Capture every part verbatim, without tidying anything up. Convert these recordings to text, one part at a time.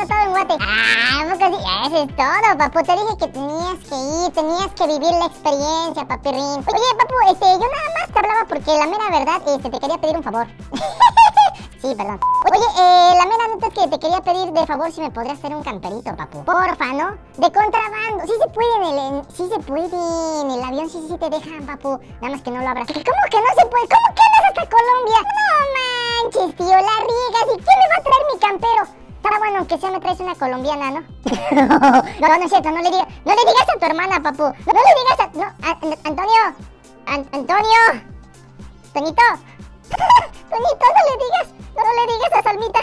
otro estado en Guate. Ah, ¿a poco sí? Eso es todo, papu. Te dije que tenías que ir, tenías que vivir la experiencia, papirrín. Oye, papu, este, yo nada más te hablaba porque la mera verdad, este, te quería pedir un favor. Sí, perdón. Oye, eh, la mera neta es que te quería pedir de favor si me podrías hacer un camperito, papu. Porfa, ¿no? De contrabando. Sí se puede en el, en, sí se puede en el avión, sí, sí te dejan, papu. Nada más que no lo abras. ¿Cómo que no se puede? ¿Cómo que andas hasta Colombia? No manches, tío, la riegas. ¿Y quién me va a traer mi campero? Estaba bueno, aunque sea me traes una colombiana, ¿no? No, no es cierto, no le digas. No le digas a tu hermana, papu. No, no le digas a... No, a, a, Antonio. A, Antonio. Toñito. Toñito, no le digas. No, no le digas a Salmita.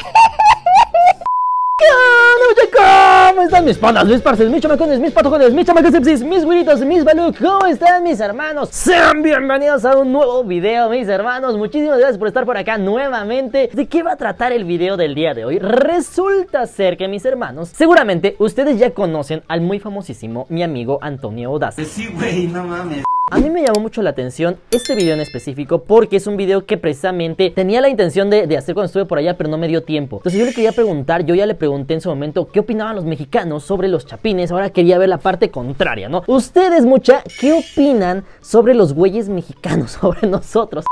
¿Cómo están mis panas, mis parces, mis chamacones, mis patojones, mis chamacasepsis, mis güiritos, mis baluc? ¿Cómo están mis hermanos? Sean bienvenidos a un nuevo video, mis hermanos. Muchísimas gracias por estar por acá nuevamente. ¿De qué va a tratar el video del día de hoy? Resulta ser que, mis hermanos, seguramente ustedes ya conocen al muy famosísimo mi amigo Antonio Audaz. Sí, güey, no mames. A mí me llamó mucho la atención este video en específico porque es un video que precisamente tenía la intención de, de hacer cuando estuve por allá, pero no me dio tiempo. Entonces yo le quería preguntar, yo ya le pregunté en su momento qué opinaban los mexicanos sobre los chapines. Ahora quería ver la parte contraria, ¿no? Ustedes, mucha, ¿qué opinan sobre los güeyes mexicanos, sobre nosotros?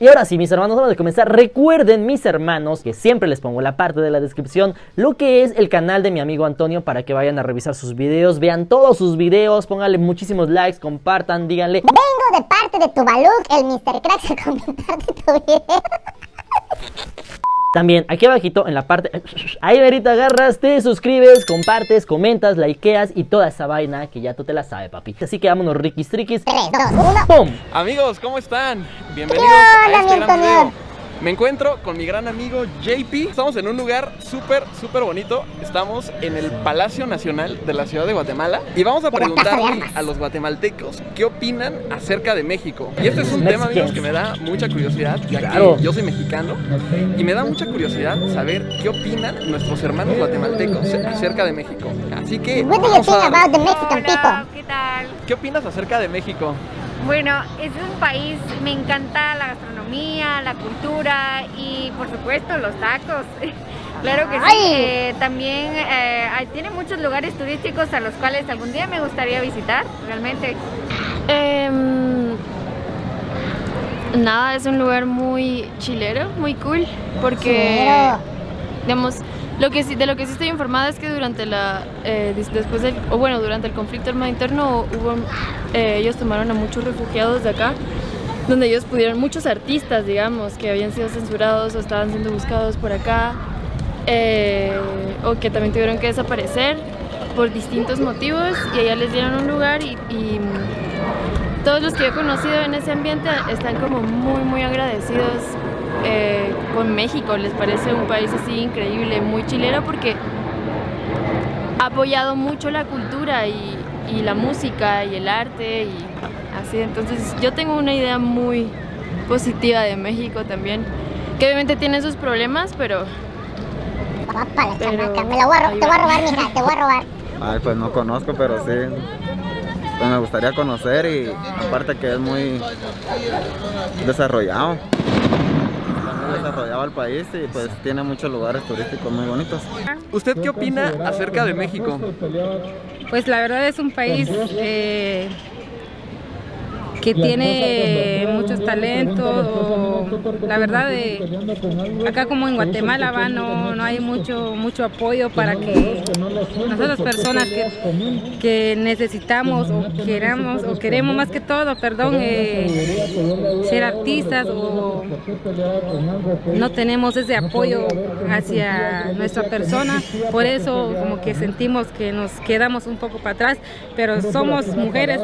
Y ahora sí, mis hermanos, vamos a comenzar. Recuerden, mis hermanos, que siempre les pongo la parte de la descripción, lo que es el canal de mi amigo Antonio, para que vayan a revisar sus videos, vean todos sus videos, pónganle muchísimos likes, compartan, díganle: vengo de parte de tu Baluc, el mister Cracks, a comentarte tu video. También aquí abajito en la parte, ahí verito agarras, te suscribes, compartes, comentas, likeas y toda esa vaina que ya tú te la sabes, papi. Así que vámonos, riquis triquis. tres, dos, uno. ¡Pum! Amigos, ¿cómo están? Bienvenidos a este gran video. Me encuentro con mi gran amigo J P. Estamos en un lugar súper, súper bonito. Estamos en el Palacio Nacional de la Ciudad de Guatemala. Y vamos a preguntarle a los guatemaltecos qué opinan acerca de México. Y este es un tema, amigos, que me da mucha curiosidad, ya que yo soy mexicano. Y me da mucha curiosidad saber qué opinan nuestros hermanos guatemaltecos acerca de México. Así que vamos a darle. Hola, ¿qué tal? ¿Qué opinas acerca de México? Bueno, es un país, me encanta la gastronomía, la cultura y por supuesto los tacos. Claro que sí. Eh, también eh, tiene muchos lugares turísticos a los cuales algún día me gustaría visitar, realmente. Eh, nada, es un lugar muy chilero, muy cool, porque sí, digamos, lo que sí, de lo que sí estoy informada es que durante la eh, después del, o bueno, durante el conflicto armado interno hubo, eh, ellos tomaron a muchos refugiados de acá, donde ellos pudieron, muchos artistas, digamos, que habían sido censurados o estaban siendo buscados por acá, eh, o que también tuvieron que desaparecer por distintos motivos, y allá les dieron un lugar, y, y todos los que yo he conocido en ese ambiente están como muy muy agradecidos Eh, con México. Les parece un país así increíble, muy chilero, porque ha apoyado mucho la cultura y, y la música y el arte y así. Entonces yo tengo una idea muy positiva de México también, que obviamente tiene sus problemas, pero... Papá, pero... Chamaca, me la voy a te voy a robar, mija, te voy a robar. Ay, pues no conozco, pero sí, pues me gustaría conocer, y aparte que es muy desarrollado. desarrollaba el país y pues tiene muchos lugares turísticos muy bonitos. ¿Usted qué opina acerca de México? Pues la verdad es un país eh, que tiene muchos talentos. La verdad, eh, acá como en Guatemala va, no, no hay mucho, mucho apoyo para que nosotras personas que, que necesitamos o queramos o queremos más que todo, perdón, eh, ser artistas, o no tenemos ese apoyo hacia nuestra persona. Por eso como que sentimos que nos quedamos un poco para atrás, pero somos mujeres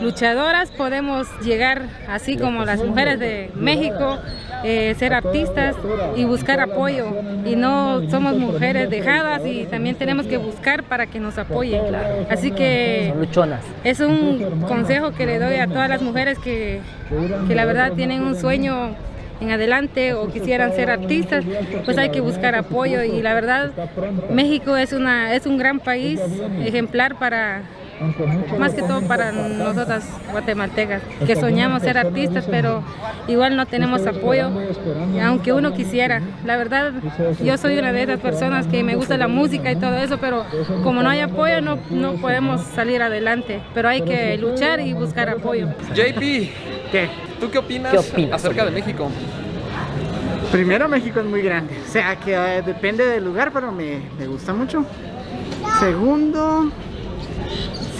luchadoras, podemos llegar así como las mujeres de México, eh, ser artistas y buscar apoyo, y no somos mujeres dejadas, y también tenemos que buscar para que nos apoyen. Así que es un consejo que le doy a todas las mujeres que, que la verdad tienen un sueño en adelante o quisieran ser artistas, pues hay que buscar apoyo. Y la verdad México es, una, es un gran país ejemplar para más que todo para nosotras guatemaltecas, que soñamos ser artistas, pero igual no tenemos apoyo, aunque uno quisiera. La verdad, yo soy una de esas personas que me gusta la música y todo eso, pero como no hay apoyo no, no podemos salir adelante, pero hay que luchar y buscar apoyo. J P, ¿qué? ¿Tú qué opinas, ¿Qué opinas acerca de México? Primero, México es muy grande, o sea que eh, depende del lugar, pero me, me gusta mucho. Segundo,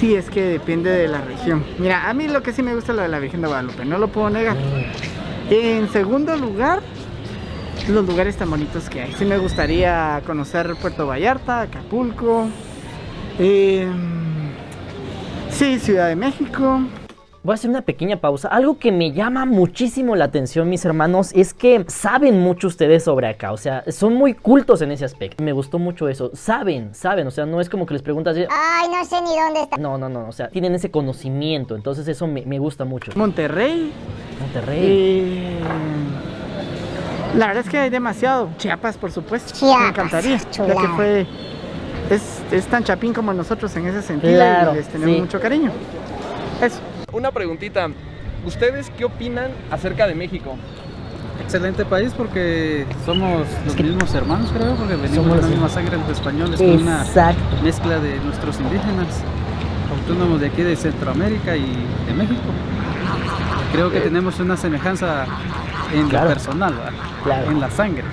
sí, es que depende de la región. Mira, a mí lo que sí me gusta es lo de la Virgen de Guadalupe, no lo puedo negar. En segundo lugar, los lugares tan bonitos que hay. Sí me gustaría conocer Puerto Vallarta, Acapulco, eh, sí, Ciudad de México. Voy a hacer una pequeña pausa. Algo que me llama muchísimo la atención, mis hermanos, es que saben mucho ustedes sobre acá. O sea, son muy cultos en ese aspecto. Me gustó mucho eso. Saben, saben. O sea, no es como que les preguntas, ay, no sé ni dónde está. No, no, no. O sea, tienen ese conocimiento. Entonces eso me, me gusta mucho. Monterrey. Monterrey. Eh... La verdad es que hay demasiado. Chiapas, por supuesto. Chiapas. Me encantaría. Chula. La que fue... Es, es tan chapín como nosotros en ese sentido. Claro, y les tenemos sí. mucho cariño. Eso. Una preguntita, ¿ustedes qué opinan acerca de México? Excelente país porque somos los mismos hermanos, creo, porque venimos somos de la misma sangre los españoles, con una mezcla de nuestros indígenas, autónomos de aquí de Centroamérica y de México. Creo que tenemos una semejanza en claro. lo personal, claro. en la sangre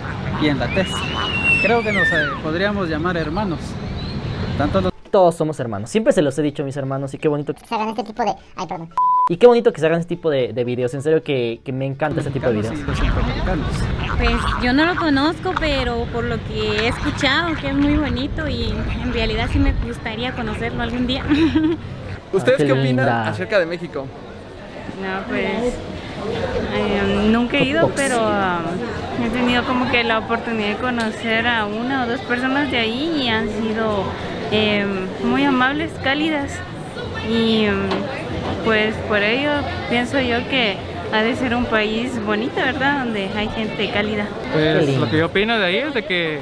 y en la tez. Creo que nos eh, podríamos llamar hermanos, tanto los todos somos hermanos. Siempre se los he dicho, mis hermanos, y qué bonito que se hagan este tipo de... Ay, perdón. Y qué bonito que se hagan este tipo de, de videos. En serio que, que me encanta este tipo de videos. Pues yo no lo conozco, pero por lo que he escuchado, que es muy bonito y en realidad sí me gustaría conocerlo algún día. ¿Ustedes ah, qué, qué opinan acerca de México? No, pues... Eh, nunca he ido, pero um, he tenido como que la oportunidad de conocer a una o dos personas de ahí y han sido... Eh, muy amables, cálidas y pues por ello pienso yo que ha de ser un país bonito, ¿verdad? Donde hay gente cálida. Pues lo que yo opino de ahí es de que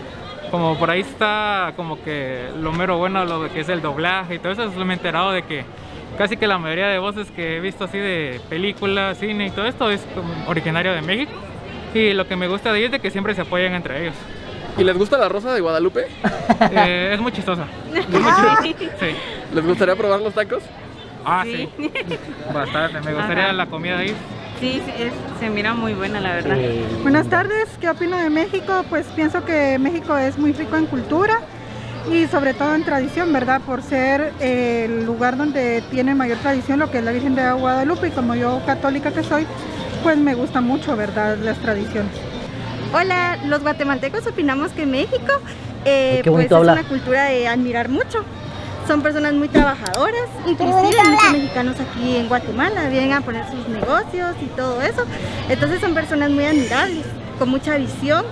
como por ahí está como que lo mero bueno, lo que es el doblaje y todo eso, me he enterado de que casi que la mayoría de voces que he visto así de películas, cine y todo esto es originario de México y lo que me gusta de ahí es de que siempre se apoyan entre ellos. ¿Y les gusta la rosa de Guadalupe? Eh, es muy chistosa. Es muy chistosa. Sí. ¿Les gustaría probar los tacos? Ah, sí. sí. Bastante. Me gustaría Ajá. la comida ahí. Sí, es, se mira muy buena, la verdad. Sí. Buenas tardes. ¿Qué opino de México? Pues pienso que México es muy rico en cultura y sobre todo en tradición, ¿verdad? Por ser eh, el lugar donde tiene mayor tradición lo que es la Virgen de Guadalupe. Y como yo, católica que soy, pues me gusta mucho, ¿verdad? Las tradiciones. Hola, los guatemaltecos opinamos que México eh, pues es habla. una cultura de admirar mucho. Son personas muy trabajadoras, inclusive hay muchos mexicanos aquí en Guatemala, vienen a poner sus negocios y todo eso. Entonces son personas muy admirables, con mucha visión.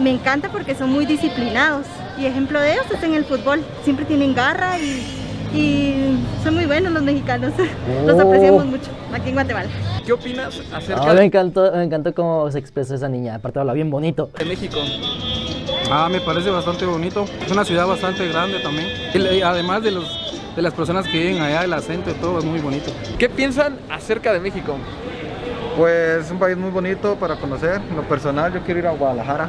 Me encanta porque son muy disciplinados y ejemplo de ellos es en el fútbol. Siempre tienen garra y, y son muy buenos los mexicanos. Oh. Los apreciamos mucho aquí en Guatemala. ¿Qué opinas acerca de...? Ah, me encantó, me encantó cómo se expresó esa niña, aparte habla bien bonito. ¿De México? Ah, me parece bastante bonito, es una ciudad bastante grande también. Y además de, los, de las personas que viven allá, el acento y todo es muy bonito. ¿Qué piensan acerca de México? Pues es un país muy bonito para conocer. En lo personal yo quiero ir a Guadalajara.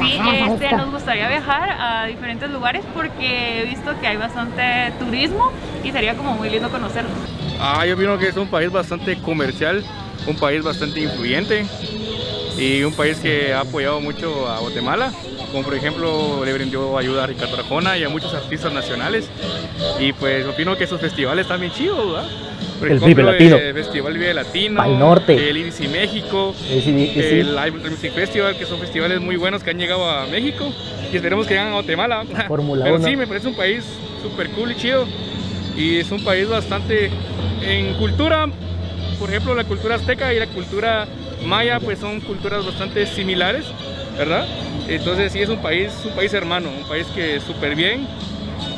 Sí, este, nos gustaría viajar a diferentes lugares porque he visto que hay bastante turismo y sería como muy lindo conocerlos. Ah, yo opino que es un país bastante comercial, un país bastante influyente y un país que ha apoyado mucho a Guatemala, como por ejemplo le brindó ayuda a Ricardo Arjona y a muchos artistas nacionales y pues opino que esos festivales están bien chidos, ¿verdad? Por el ejemplo, Vive Latino, el Festival Vive Latino, Pal Norte, el Indie México, el, Cine, el, el Live Music Festival, que son festivales muy buenos que han llegado a México y esperemos que lleguen a Guatemala. Formula Pero uno. Sí, me parece un país súper cool y chido y es un país bastante... En cultura, por ejemplo, la cultura azteca y la cultura maya pues son culturas bastante similares, ¿verdad? Entonces sí es un país, un país hermano, un país que súper bien,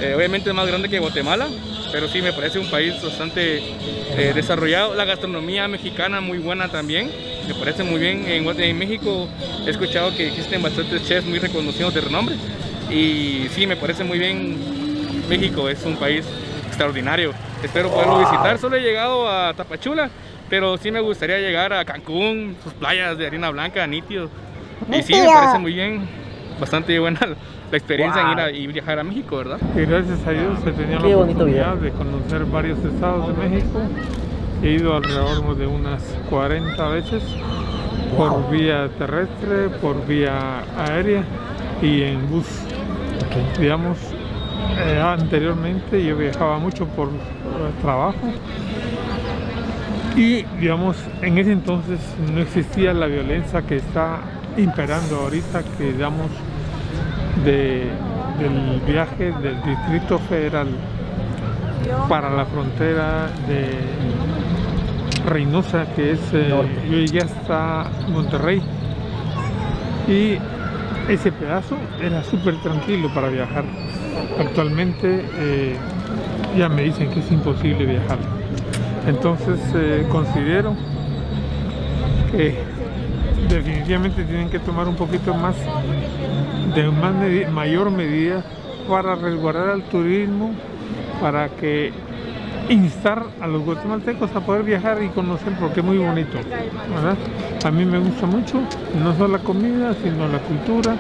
eh, obviamente es más grande que Guatemala, pero sí me parece un país bastante eh, desarrollado. La gastronomía mexicana muy buena también, me parece muy bien. En, en México he escuchado que existen bastantes chefs muy reconocidos de renombre y sí me parece muy bien. México es un país extraordinario. espero poderlo visitar. Solo he llegado a Tapachula, pero sí me gustaría llegar a Cancún, sus playas de arena blanca, nítido. Y sí, me parece muy bien, bastante buena la experiencia wow. en ir a, y viajar a México, ¿verdad? Y gracias a Dios he tenido la oportunidad de conocer varios estados de México. He ido alrededor de unas cuarenta veces por wow. vía terrestre, por vía aérea y en bus. Okay. Digamos, eh, anteriormente yo viajaba mucho por eh, trabajo. Y digamos, en ese entonces no existía la violencia que está imperando ahorita, que digamos de, del viaje del Distrito Federal para la frontera de Reynosa, que es, eh, yo llegué hasta Monterrey, y ese pedazo era súper tranquilo para viajar. Actualmente eh, ya me dicen que es imposible viajar. Entonces eh, considero que definitivamente tienen que tomar un poquito más de más med- mayor medida para resguardar al turismo, para que instar a los guatemaltecos a poder viajar y conocer, porque es muy bonito, ¿verdad? A mí me gusta mucho, no solo la comida, sino la cultura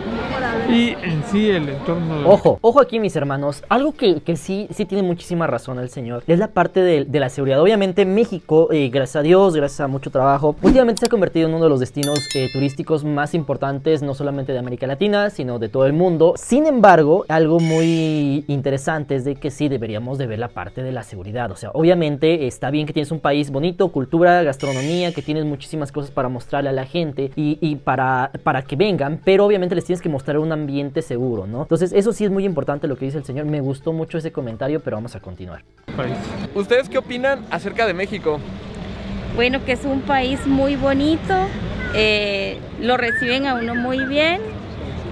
y en sí el entorno. De... Ojo, ojo aquí, mis hermanos. Algo que, que sí, sí tiene muchísima razón el señor es la parte de, de la seguridad. Obviamente México, eh, gracias a Dios, gracias a mucho trabajo, últimamente se ha convertido en uno de los destinos eh, turísticos más importantes, no solamente de América Latina, sino de todo el mundo. Sin embargo, algo muy interesante es de que sí deberíamos de ver la parte de la seguridad. O sea, obviamente está bien que tienes un país bonito, cultura, gastronomía, que tienes muchísimas cosas para mostrarle a la gente y, y para, para que vengan, pero obviamente les tienes que mostrar un ambiente seguro, ¿no? Entonces, eso sí es muy importante lo que dice el señor. Me gustó mucho ese comentario, pero vamos a continuar. ¿Ustedes qué opinan acerca de México? Bueno, que es un país muy bonito, eh, lo reciben a uno muy bien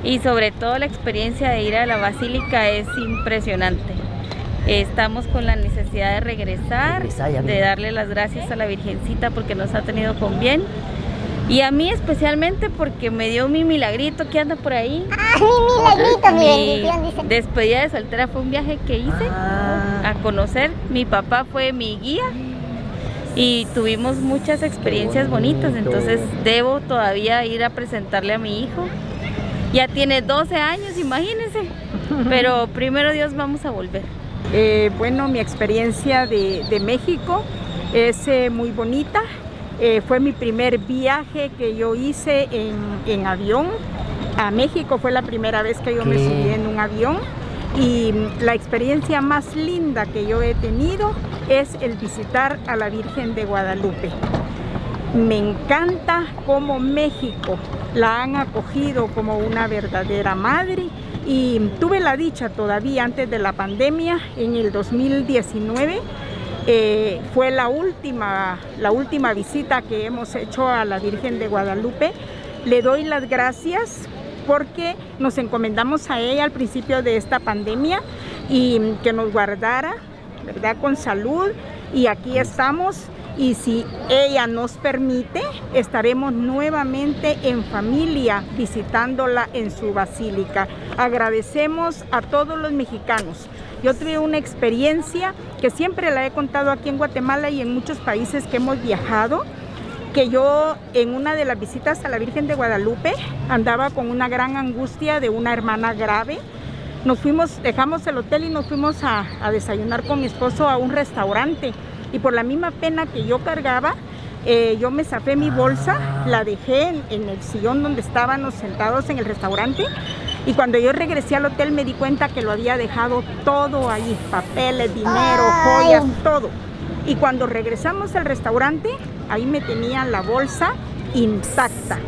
y sobre todo la experiencia de ir a la Basílica es impresionante. Estamos con la necesidad de regresar, de darle las gracias a la Virgencita porque nos ha tenido con bien. Y a mí especialmente porque me dio mi milagrito que anda por ahí. ¡Ah, mi milagrito, mi bendición! Dice. Despedida de soltera fue un viaje que hice ah. a conocer. Mi papá fue mi guía y tuvimos muchas experiencias bonitas. Entonces debo todavía ir a presentarle a mi hijo. Ya tiene doce años, imagínense. Pero primero Dios, vamos a volver. Eh, bueno, mi experiencia de, de México es eh, muy bonita. Eh, fue mi primer viaje que yo hice en, en avión a México. Fue la primera vez que yo ¿Qué? me subí en un avión. Y la experiencia más linda que yo he tenido es el visitar a la Virgen de Guadalupe. Me encanta cómo México la han acogido como una verdadera madre. Y tuve la dicha todavía antes de la pandemia, en el dos mil diecinueve, eh, fue la última, la última visita que hemos hecho a la Virgen de Guadalupe. Le doy las gracias porque nos encomendamos a ella al principio de esta pandemia y que nos guardara, ¿verdad?, con salud, y aquí estamos. Y si ella nos permite, estaremos nuevamente en familia visitándola en su basílica. Agradecemos a todos los mexicanos. Yo tuve una experiencia que siempre la he contado aquí en Guatemala y en muchos países que hemos viajado, que yo en una de las visitas a la Virgen de Guadalupe andaba con una gran angustia de una hermana grave. Nos fuimos, dejamos el hotel y nos fuimos a, a desayunar con mi esposo a un restaurante. Y por la misma pena que yo cargaba, eh, yo me zafé mi bolsa, la dejé en, en el sillón donde estábamos sentados en el restaurante. Y cuando yo regresé al hotel me di cuenta que lo había dejado todo ahí, papeles, dinero, joyas, todo. Y cuando regresamos al restaurante, ahí me tenía la bolsa intacta.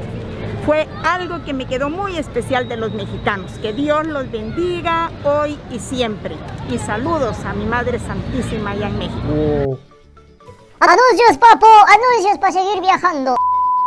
Fue algo que me quedó muy especial de los mexicanos. Que Dios los bendiga hoy y siempre. Y saludos a mi Madre Santísima allá en México. Oh. Anuncios, papo, anuncios para seguir viajando.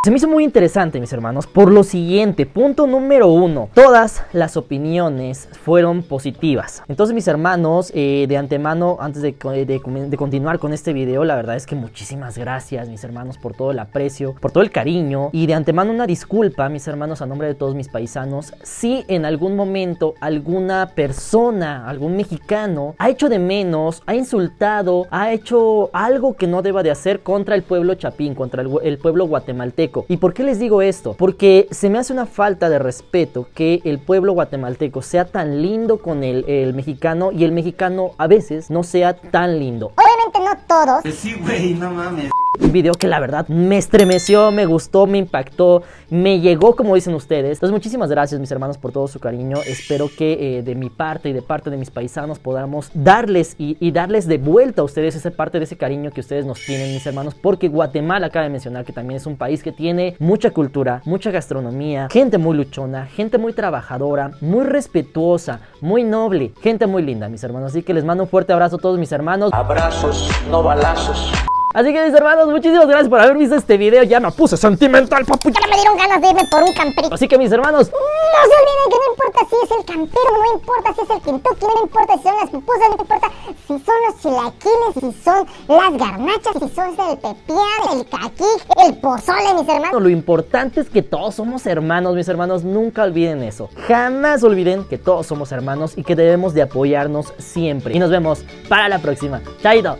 Se me hizo muy interesante, mis hermanos, por lo siguiente. Punto número uno: todas las opiniones fueron positivas. Entonces, mis hermanos, eh, de antemano, antes de, de, de continuar con este video, la verdad es que muchísimas gracias, mis hermanos, por todo el aprecio, por todo el cariño. Y de antemano una disculpa, mis hermanos, a nombre de todos mis paisanos, si en algún momento alguna persona, algún mexicano, ha hecho de menos, ha insultado, ha hecho algo que no deba de hacer contra el pueblo chapín, contra el, el pueblo guatemalteco. ¿Y por qué les digo esto? Porque se me hace una falta de respeto que el pueblo guatemalteco sea tan lindo con el, el mexicano y el mexicano a veces no sea tan lindo. Obviamente no todos. Sí, güey, no mames. Un video que la verdad me estremeció, me gustó, me impactó, me llegó, como dicen ustedes. Entonces, muchísimas gracias, mis hermanos, por todo su cariño. Espero que eh, de mi parte y de parte de mis paisanos podamos darles y, y darles de vuelta a ustedes esa parte de ese cariño que ustedes nos tienen, mis hermanos, porque Guatemala, acaba de mencionar, que también es un país que tiene mucha cultura, mucha gastronomía, gente muy luchona, gente muy trabajadora, muy respetuosa, muy noble, gente muy linda, mis hermanos. Así que les mando un fuerte abrazo a todos mis hermanos. Abrazos, no balazos. Así que, mis hermanos, muchísimas gracias por haber visto este video. Ya me puse sentimental, papu. Ya me dieron ganas de irme por un campero. Así que, mis hermanos, no se olviden que no importa si es el campero, no importa si es el Kentucky, no importa si son las pupusas, no importa si son los chilaquiles, si son las garnachas, si son el pepián, el caquí, el pozole, mis hermanos. Lo importante es que todos somos hermanos, mis hermanos. Nunca olviden eso. Jamás olviden que todos somos hermanos y que debemos de apoyarnos siempre. Y nos vemos para la próxima. Chaito.